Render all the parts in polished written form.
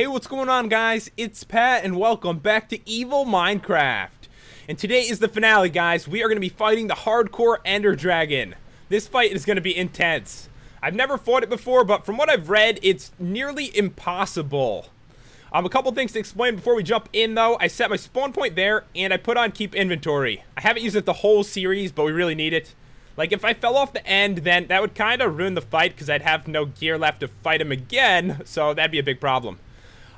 Hey, what's going on, guys? It's Pat, and welcome back to Evil Minecraft. And today is the finale, guys. We are going to be fighting the hardcore Ender Dragon. This fight is going to be intense. I've never fought it before, but from what I've read, it's nearly impossible. A couple things to explain before we jump in, though. I set my spawn point there, and I put on Keep Inventory. I haven't used it the whole series, but we really need it. Like, if I fell off the end, then that would kind of ruin the fight because I'd have no gear left to fight him again, so that'd be a big problem.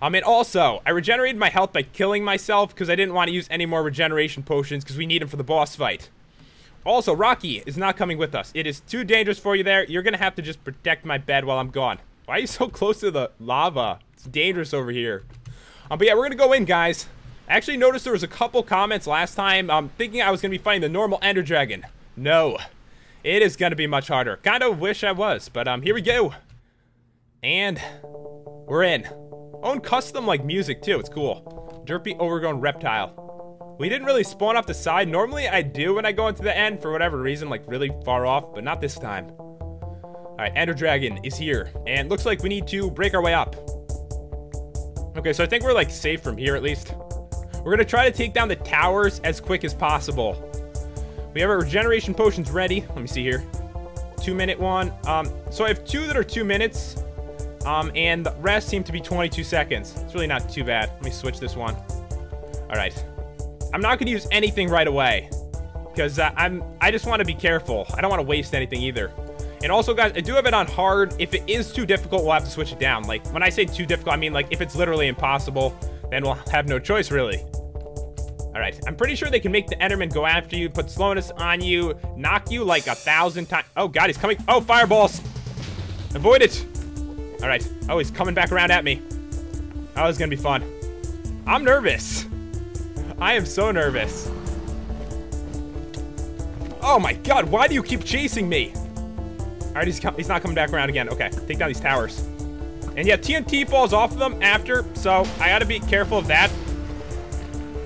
And also, I regenerated my health by killing myself because I didn't want to use any more regeneration potions because we need them for the boss fight. Also, Rocky is not coming with us. It is too dangerous for you there. You're going to have to just protect my bed while I'm gone. Why are you so close to the lava? It's dangerous over here. But yeah, we're going to go in, guys. I actually noticed there was a couple comments last time thinking I was going to be fighting the normal Ender Dragon. No. It is going to be much harder. Kind of wish I was, but here we go. And we're in. Own custom like music too, it's cool. Derpy overgrown reptile. We didn't really spawn off the side. Normally I do when I go into the end for whatever reason, like really far off, but not this time. All right, Ender Dragon is here and looks like we need to break our way up. Okay, so I think we're like safe from here at least. We're gonna try to take down the towers as quick as possible. We have our regeneration potions ready. Let me see here. 2 minute one. So I have two that are 2 minutes. And the rest seem to be 22 seconds. It's really not too bad. Let me switch this one. All right. I'm not going to use anything right away because I just want to be careful. I don't want to waste anything either. And also, guys, I do have it on hard. If it is too difficult, we'll have to switch it down. Like, when I say too difficult, I mean, like, if it's literally impossible, then we'll have no choice, really. All right. I'm pretty sure they can make the Enderman go after you, put slowness on you, knock you like 1,000 times. Oh, God, he's coming. Oh, fireballs. Avoid it. All right. Oh, he's coming back around at me. Oh, it's going to be fun. I'm nervous. I am so nervous. Oh, my God. Why do you keep chasing me? All right. He's not coming back around again. Okay. Take down these towers. And yeah, TNT falls off of them after, so I got to be careful of that.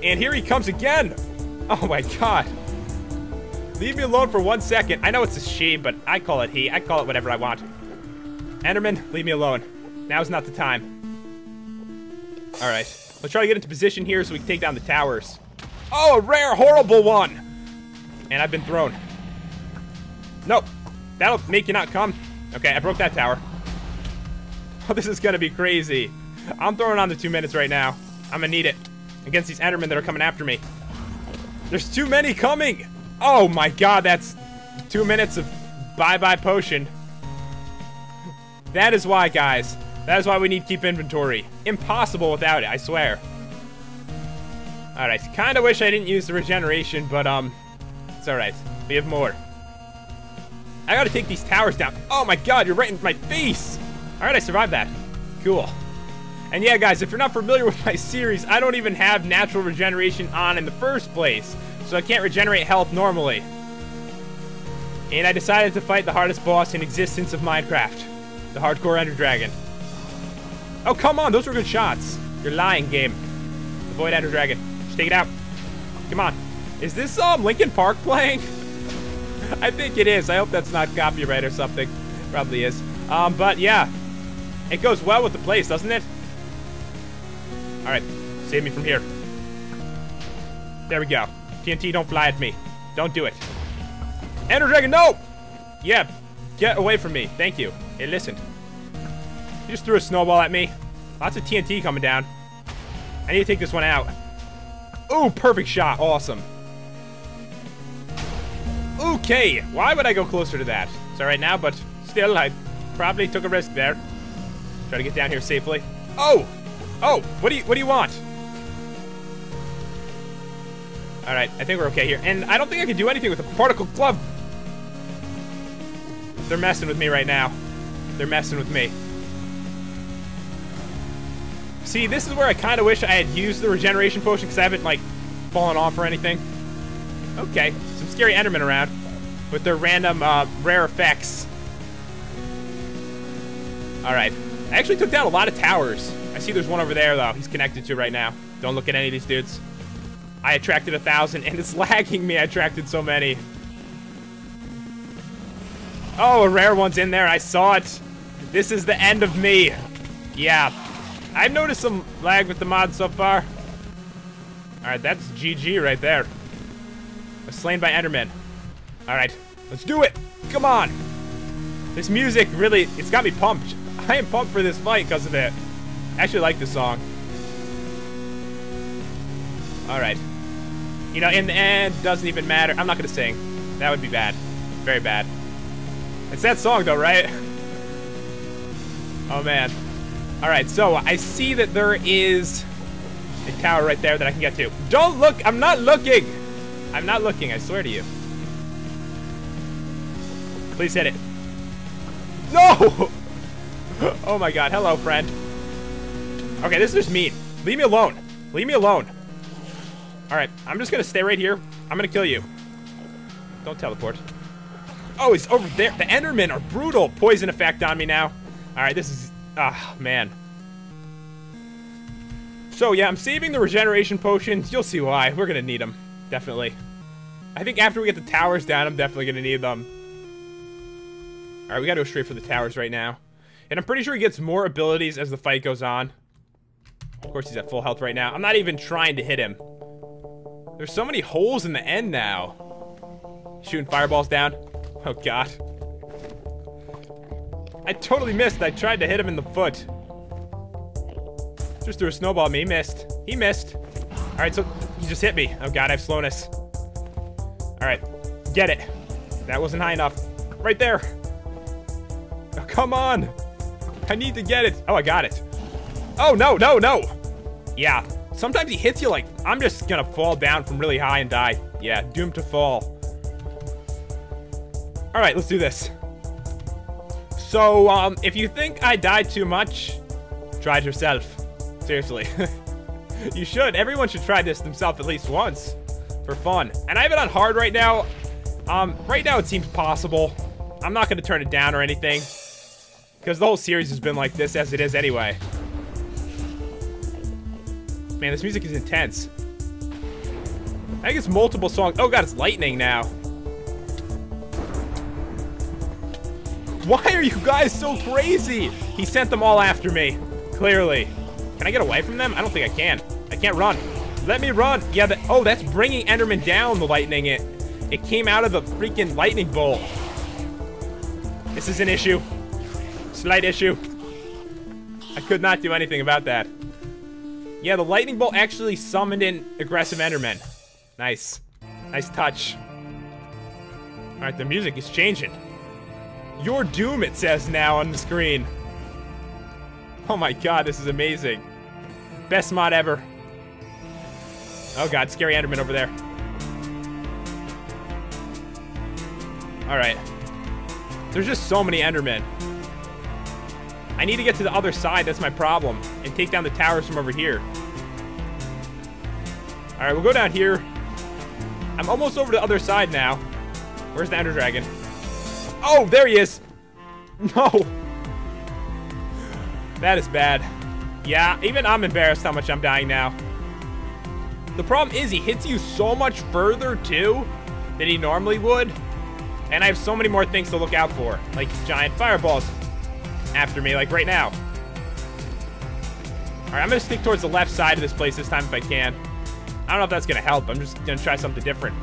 And here he comes again. Oh, my God. Leave me alone for 1 second. I know it's a she, but I call it he. I call it whatever I want. Enderman, leave me alone. Now's not the time. All right. Let's try to get into position here so we can take down the towers. Oh, a rare, horrible one. And I've been thrown. Nope. That'll make you not come. Okay, I broke that tower. Oh, this is going to be crazy. I'm throwing on the 2 minutes right now. I'm going to need it against these Endermen that are coming after me. There's too many coming. Oh, my God. That's 2 minutes of bye-bye potion. That is why, guys. That is why we need Keep Inventory. Impossible without it, I swear. All right. Kind of wish I didn't use the regeneration, but it's all right. We have more. I got to take these towers down. Oh, my God. You're right in my face. All right. I survived that. Cool. And, yeah, guys, if you're not familiar with my series, I don't even have natural regeneration on in the first place, so I can't regenerate health normally. And I decided to fight the hardest boss in existence of Minecraft. The hardcore Ender Dragon. Oh, come on. Those were good shots. You're lying, game. Avoid Ender Dragon. Just take it out. Come on. Is this Linkin Park playing? I think it is. I hope that's not copyright or something. Probably is. But yeah. It goes well with the place, doesn't it? All right. Save me from here. There we go. TNT, don't fly at me. Don't do it. Ender Dragon, no! Yeah. Get away from me. Thank you. Hey, listen. He just threw a snowball at me. Lots of TNT coming down. I need to take this one out. Ooh, perfect shot. Awesome. Okay. Why would I go closer to that? It's all right now, but still, I probably took a risk there. Try to get down here safely. Oh! Oh! What do you want? All right. I think we're okay here. And I don't think I can do anything with a particle glove. They're messing with me right now. They're messing with me. See, this is where I kind of wish I had used the regeneration potion because I haven't, like, fallen off or anything. Okay, some scary Endermen around with their random rare effects. All right. I actually took down a lot of towers. I see there's one over there, though. He's connected to right now. Don't look at any of these dudes. I attracted 1,000, and it's lagging me. I attracted so many. Oh, a rare one's in there. I saw it. This is the end of me. Yeah. I've noticed some lag with the mod so far. Alright, that's GG right there. I was slain by Enderman. Alright, let's do it! Come on! This music really, it's got me pumped. I am pumped for this fight because of it. I actually like this song. Alright. You know, in the end, doesn't even matter. I'm not gonna sing. That would be bad. Very bad. It's that song though, right? Oh man. Alright, so I see that there is a tower right there that I can get to. Don't look! I'm not looking! I'm not looking, I swear to you. Please hit it. No! Oh my god, hello friend. Okay, this is just mean. Leave me alone. Leave me alone. Alright, I'm just gonna stay right here. I'm gonna kill you. Don't teleport. Oh, he's over there. The Endermen are brutal. Poison effect on me now. Alright, this is... ah, man. So, yeah, I'm saving the regeneration potions. You'll see why. We're gonna need them. Definitely. I think after we get the towers down, I'm definitely gonna need them. Alright, we gotta go straight for the towers right now. And I'm pretty sure he gets more abilities as the fight goes on. Of course, he's at full health right now. I'm not even trying to hit him. There's so many holes in the end now. Shooting fireballs down. Oh, God. I totally missed. I tried to hit him in the foot. Just threw a snowball at me. He missed. He missed. All right, so he just hit me. Oh, God, I have slowness. All right, get it. That wasn't high enough. Right there. Oh, come on. I need to get it. Oh, I got it. Oh, no, no, no. Yeah. Sometimes he hits you like, I'm just gonna fall down from really high and die. Yeah, doomed to fall. All right, let's do this. So, if you think I die too much, try it yourself. Seriously. You should. Everyone should try this themselves at least once for fun. And I have it on hard right now. Right now it seems possible. I'm not gonna turn it down or anything because the whole series has been like this as it is anyway. Man, this music is intense. I think it's multiple songs. Oh god, it's lightning now. Why are you guys so crazy? He sent them all after me, clearly. Can I get away from them? I don't think I can. I can't run. Let me run. Yeah, oh, that's bringing Enderman down, the lightning. It came out of the freaking lightning bolt. This is an issue. Slight issue. I could not do anything about that. Yeah, the lightning bolt actually summoned in aggressive Enderman. Nice. Nice touch. Alright, the music is changing. Your doom, it says now on the screen. Oh my god, this is amazing. Best mod ever. Oh god, scary Enderman over there. Alright. There's just so many Endermen. I need to get to the other side, that's my problem, and take down the towers from over here. Alright, we'll go down here. I'm almost over to the other side now. Where's the Ender Dragon? Oh, there he is! No! That is bad. Yeah, even I'm embarrassed how much I'm dying now. The problem is he hits you so much further, too, than he normally would. And I have so many more things to look out for, like giant fireballs after me, like right now. Alright, I'm gonna stick towards the left side of this place this time if I can. I don't know if that's gonna help. I'm just gonna try something different.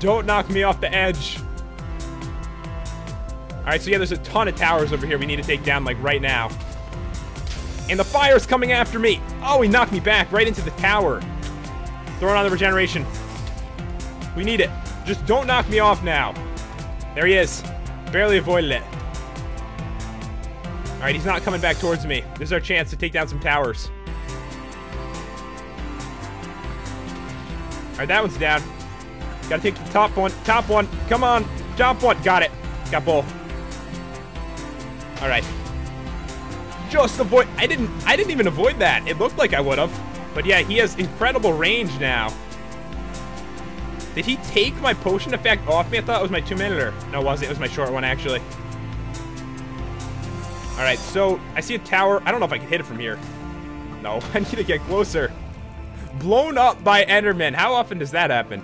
Don't knock me off the edge. Alright, so yeah, there's a ton of towers over here we need to take down, like right now. And the fire's coming after me. Oh, he knocked me back right into the tower. Throwing on the regeneration. We need it. Just don't knock me off now. There he is. Barely avoided it. Alright, he's not coming back towards me. This is our chance to take down some towers. Alright, that one's down. Gotta take the top one. Top one. Come on. Top one. Got it. Got both. Alright. Just avoid. I didn't even avoid that. It looked like I would've. But yeah, he has incredible range now. Did he take my potion effect off me? I thought it was my 2-minuter. No, it wasn't. It was my short one, actually. Alright, so I see a tower. I don't know if I can hit it from here. No, I need to get closer. Blown up by Enderman. How often does that happen?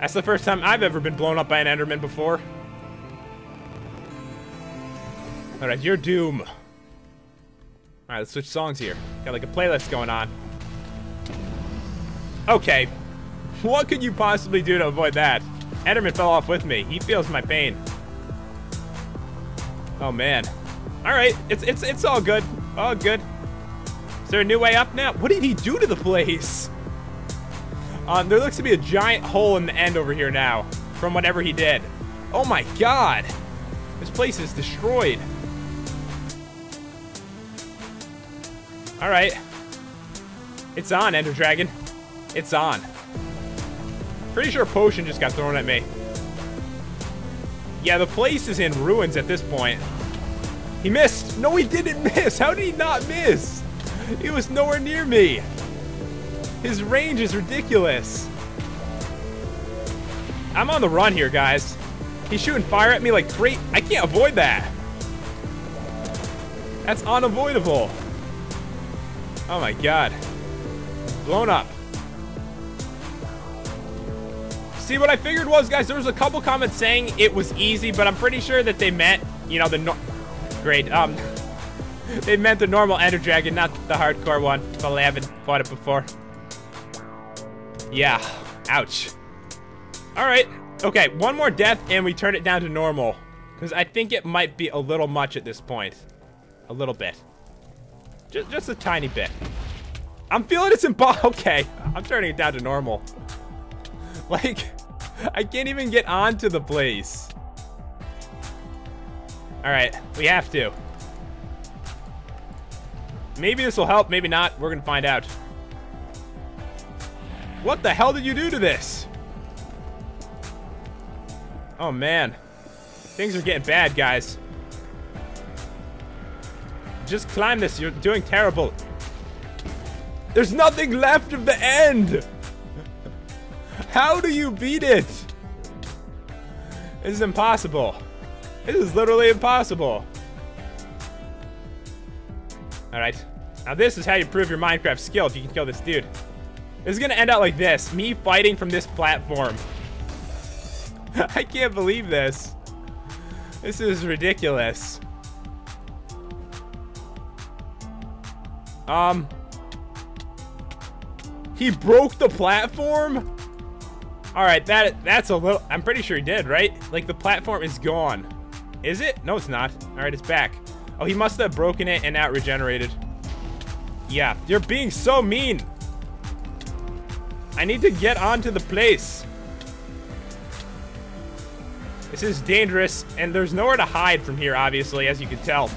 That's the first time I've ever been blown up by an Enderman before. Alright, you're doom. Alright, let's switch songs here. Got like a playlist going on. Okay. What could you possibly do to avoid that? Enderman fell off with me. He feels my pain. Oh man. Alright, it's all good. All good. Is there a new way up now? What did he do to the place? There looks to be a giant hole in the end over here now from whatever he did. Oh my god. This place is destroyed. Alright. It's on, Ender Dragon. It's on. Pretty sure a potion just got thrown at me. Yeah, the place is in ruins at this point. He missed. No, he didn't miss. How did he not miss? He was nowhere near me. His range is ridiculous. I'm on the run here, guys. He's shooting fire at me like great. I can't avoid that. That's unavoidable. Oh my god. Blown up. See, what I figured was, guys, there was a couple comments saying it was easy, but I'm pretty sure that they meant, you know, the they meant the normal Ender Dragon, not the hardcore one. But I haven't fought it before. Yeah. Ouch. Alright. Okay, one more death and we turn it down to normal. Because I think it might be a little much at this point. A little bit. Just a tiny bit. I'm feeling it's impossible. Okay, I'm turning it down to normal. Like, I can't even get onto the place. Alright, we have to. Maybe this will help, maybe not. We're gonna find out. What the hell did you do to this? Oh man. Things are getting bad, guys. Just climb this, you're doing terrible. There's nothing left of the end! How do you beat it? This is impossible. This is literally impossible. Alright. Now this is how you prove your Minecraft skill, if you can kill this dude. This is gonna end out like this. Me fighting from this platform. I can't believe this. This is ridiculous. He broke the platform? Alright, that's a little... I'm pretty sure he did, right? Like, the platform is gone. Is it? No, it's not. Alright, it's back. Oh, he must have broken it and now regenerated. Yeah, you're being so mean. I need to get onto the place. This is dangerous, and there's nowhere to hide from here, obviously, as you can tell.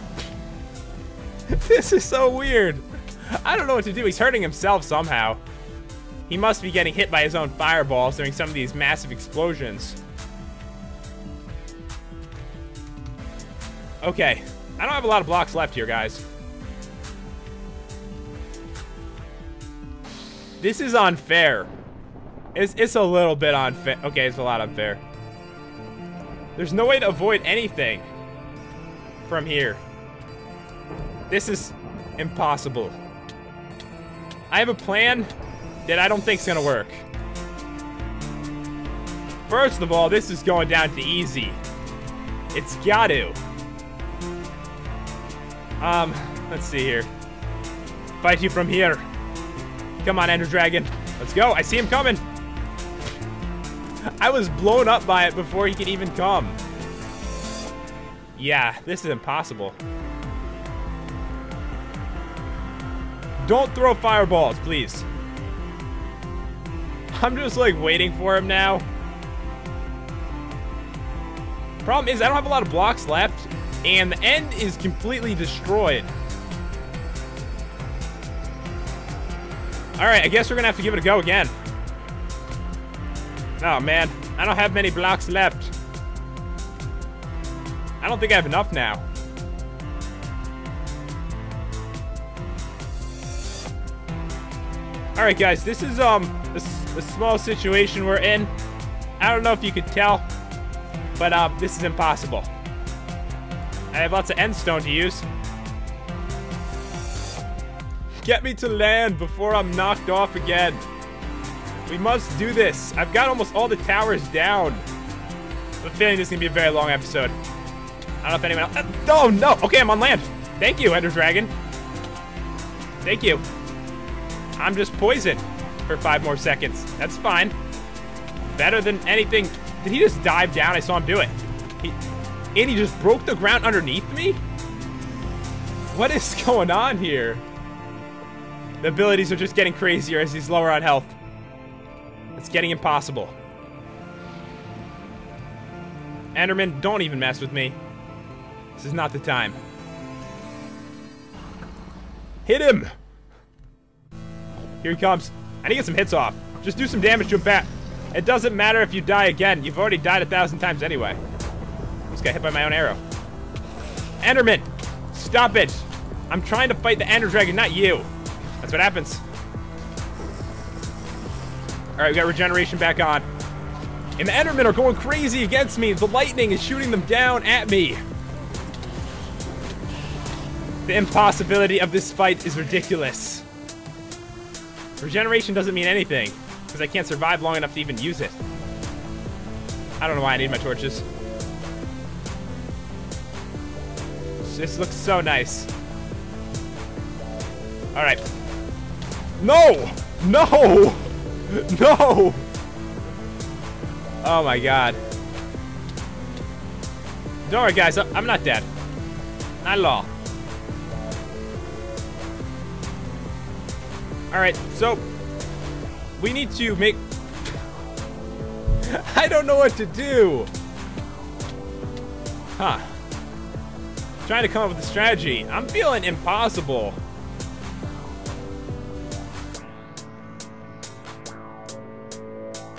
This is so weird. I don't know what to do. He's hurting himself somehow. He must be getting hit by his own fireballs during some of these massive explosions. Okay. I don't have a lot of blocks left here, guys. This is unfair. It's a little bit unfair. Okay, it's a lot unfair. There's no way to avoid anything from here. This is impossible. I have a plan that I don't think is gonna work. First of all, this is going down to easy. It's got to. Let's see here. Fight you from here. Come on, Ender Dragon. Let's go. I see him coming. I was blown up by it before he could even come. Yeah, this is impossible. Don't throw fireballs, please. I'm just like waiting for him now. Problem is I don't have a lot of blocks left and the end is completely destroyed. Alright, I guess we're gonna have to give it a go again. Oh man, I don't have many blocks left. I don't think I have enough now. Alright guys, this is a small situation we're in. I don't know if you could tell, but this is impossible. I have lots of endstone to use. Get me to land before I'm knocked off again. We must do this. I've got almost all the towers down. I'm feeling this is going to be a very long episode. I don't know if anyone else... Oh, no! Okay, I'm on land. Thank you, Ender Dragon. Thank you. I'm just poisoned for 5 more seconds. That's fine. Better than anything. Did he just dive down? I saw him do it. And he just broke the ground underneath me? What is going on here? The abilities are just getting crazier as he's lower on health. It's getting impossible. Enderman, don't even mess with me. This is not the time. Hit him! Here he comes. I need to get some hits off. Just do some damage to him back. It doesn't matter if you die again. You've already died 1,000 times anyway. I just got hit by my own arrow. Enderman! Stop it! I'm trying to fight the Ender Dragon, not you. That's what happens. Alright, we got regeneration back on. And the Endermen are going crazy against me. The lightning is shooting them down at me. The impossibility of this fight is ridiculous. Regeneration doesn't mean anything, because I can't survive long enough to even use it. I don't know why I need my torches. This looks so nice. Alright. No! No! No! Oh my god. Don't worry guys, I'm not dead. Not at all. Alright, so we need to make... I don't know what to do! Huh. Trying to come up with a strategy. I'm feeling impossible.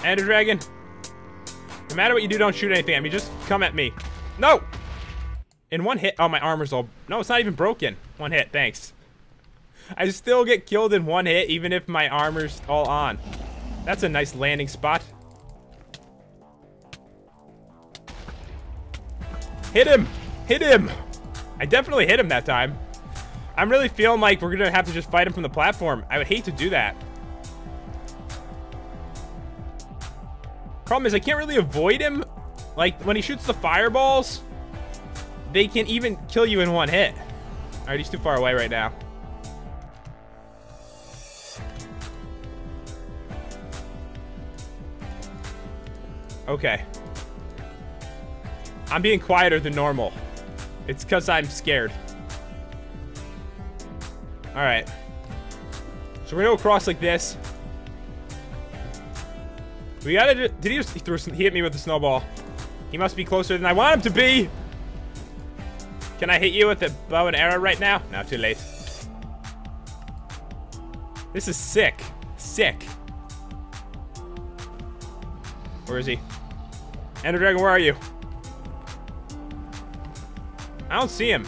Ender Dragon. No matter what you do, don't shoot anything at me. Just come at me. No! In one hit. Oh, my armor's all... No, it's not even broken. One hit. Thanks. I still get killed in one hit, even if my armor's all on. That's a nice landing spot. Hit him! Hit him! I definitely hit him that time. I'm really feeling like we're gonna have to just fight him from the platform. I would hate to do that. Problem is, I can't really avoid him. Like, when he shoots the fireballs, they can even kill you in one hit. Alright, he's too far away right now. Okay. I'm being quieter than normal. It's because I'm scared. Alright. So we're gonna go across like this. We gotta do... Did he just... He hit me with a snowball. He must be closer than I want him to be! Can I hit you with a bow and arrow right now? No, too late. This is sick. Sick. Where is he? Ender Dragon, where are you? I don't see him.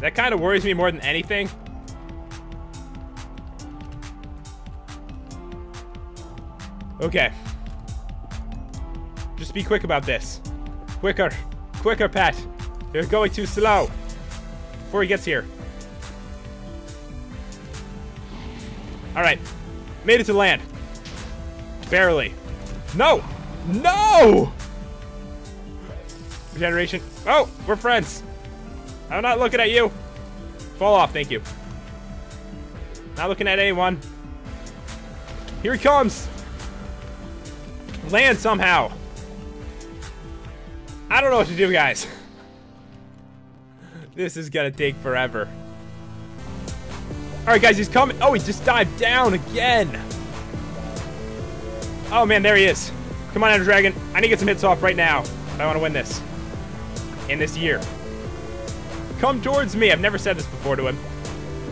That kind of worries me more than anything. Okay. Just be quick about this. Quicker. Quicker, Pat. They're going too slow. Before he gets here. Alright. Made it to land. Barely. No! No! Regeneration. Oh! We're friends. I'm not looking at you. Fall off, thank you. Not looking at anyone. Here he comes! Land somehow. I don't know what to do, guys. This is gonna take forever. Alright, guys, he's coming. Oh, he just dived down again. Oh, man, there he is. Come on, Ender Dragon. I need to get some hits off right now if I want to win this. In this year. Come towards me. I've never said this before to him.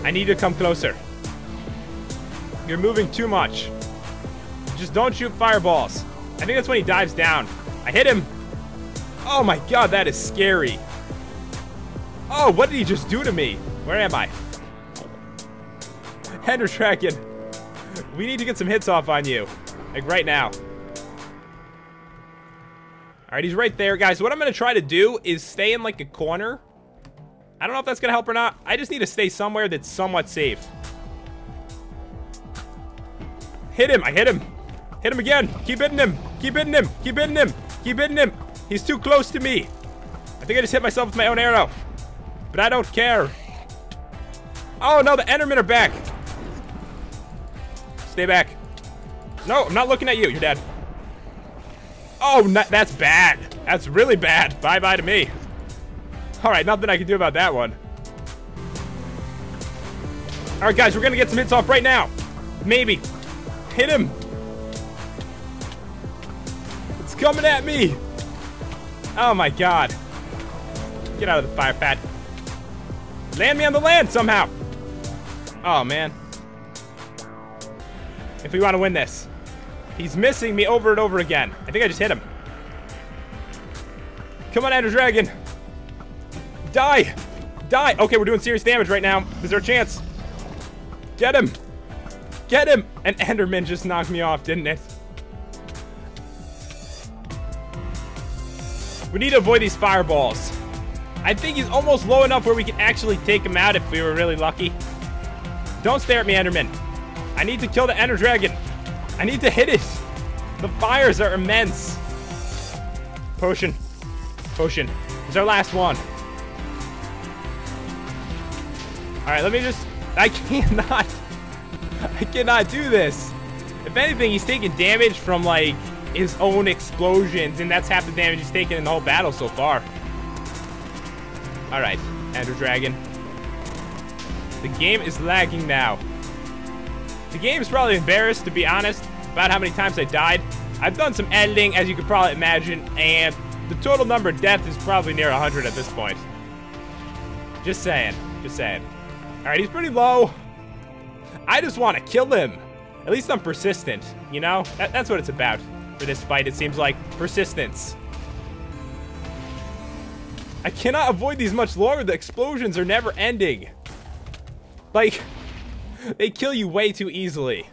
I need to come closer. You're moving too much. Just don't shoot fireballs. I think that's when he dives down. I hit him. Oh, my God, that is scary. Oh, what did he just do to me? Where am I? Ender Dragon. We need to get some hits off on you. Like, right now. Alright, he's right there. Guys, what I'm going to try to do is stay in, like, a corner. I don't know if that's going to help or not. I just need to stay somewhere that's somewhat safe. Hit him. I hit him. Hit him again. Keep hitting him. Keep hitting him. Keep hitting him. Keep hitting him. He's too close to me. I think I just hit myself with my own arrow. But I don't care. Oh, no, the Endermen are back. Stay back. No, I'm not looking at you. You're dead. Oh, no, that's bad. That's really bad. Bye-bye to me. All right, nothing I can do about that one. All right, guys, we're going to get some hits off right now. Maybe. Hit him. It's coming at me. Oh, my God. Get out of the fire, Pat. Land me on the land somehow. Oh, man. If we want to win this. He's missing me over and over again. I think I just hit him. Come on, Ender Dragon. Die. Die. Okay, we're doing serious damage right now. Is there a chance? Get him. Get him. An Enderman just knocked me off, didn't it? We need to avoid these fireballs. I think he's almost low enough where we can actually take him out if we were really lucky. Don't stare at me, Enderman. I need to kill the Ender Dragon. I need to hit it. The fires are immense. Potion. Potion. It's our last one. All right, let me just... I cannot. I cannot do this. If anything, he's taking damage from, like, his own explosions, and that's half the damage he's taken in the whole battle so far. All right, Ender Dragon. The game is lagging now. The game is probably embarrassed, to be honest, about how many times I died. I've done some editing, as you could probably imagine, and the total number of deaths is probably near 100 at this point. Just saying. Just saying. All right, he's pretty low. I just want to kill him. At least I'm persistent, you know? That's what it's about for this fight, it seems like. Persistence. I cannot avoid these much longer. The explosions are never ending. Like... they kill you way too easily.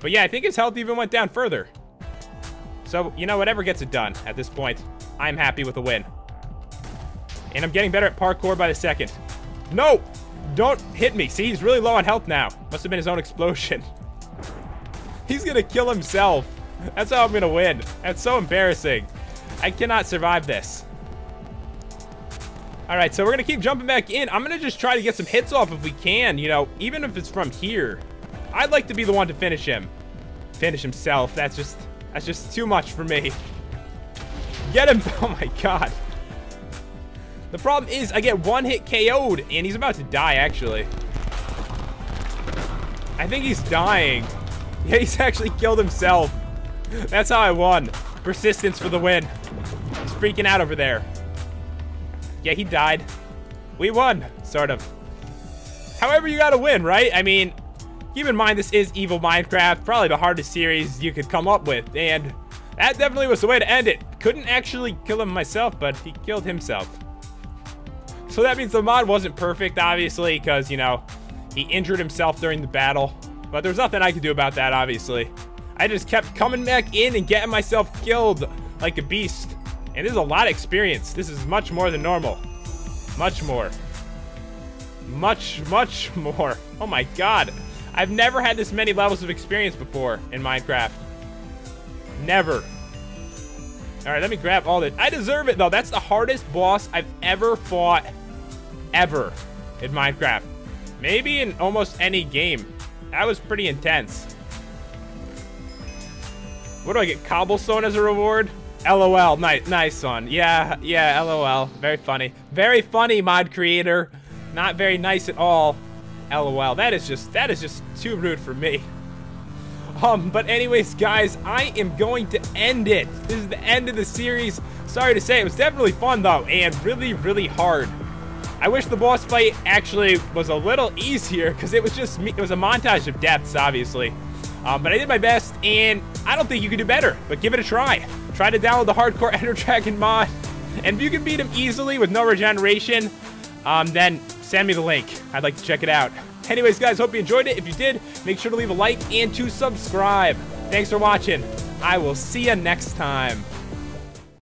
But yeah, I think his health even went down further. So, you know, whatever gets it done at this point, I'm happy with a win. And I'm getting better at parkour by the second. No! Don't hit me. See, he's really low on health now. Must have been his own explosion. He's gonna kill himself. That's how I'm gonna win. That's so embarrassing. I cannot survive this. All right, so we're going to keep jumping back in. I'm going to just try to get some hits off if we can, you know, even if it's from here. I'd like to be the one to finish him. Finish himself. That's just too much for me. Get him. Oh, my God. The problem is I get one hit KO'd, and he's about to die, actually. I think he's dying. Yeah, he's actually killed himself. That's how I won. Persistence for the win. He's freaking out over there. Yeah, he died. We won, sort of. However, you gotta win, right? I mean, keep in mind this is Evil Minecraft, probably the hardest series you could come up with, and that definitely was the way to end it. Couldn't actually kill him myself, but he killed himself. So that means the mod wasn't perfect, obviously, because, you know, he injured himself during the battle. But there was nothing I could do about that, obviously. I just kept coming back in and getting myself killed like a beast. And this is a lot of experience. This is much more than normal. Much more. Much, much more. Oh my God. I've never had this many levels of experience before in Minecraft. Never. All right, let me grab all this. I deserve it though. That's the hardest boss I've ever fought, ever, in Minecraft. Maybe in almost any game. That was pretty intense. What do I get? Cobblestone as a reward? LOL, nice one. Yeah, LOL. Very funny. Very funny, mod creator. Not very nice at all. LOL. That is just too rude for me. But anyways, guys, I am going to end it. This is the end of the series. Sorry to say, it was definitely fun though, and really, really hard. I wish the boss fight actually was a little easier because it was just me. It was a montage of deaths, obviously. But I did my best, and I don't think you can do better, but give it a try. Try to download the Hardcore Ender Dragon mod, and if you can beat him easily with no regeneration, then send me the link. I'd like to check it out. Anyways, guys, hope you enjoyed it. If you did, make sure to leave a like and to subscribe. Thanks for watching. I will see you next time.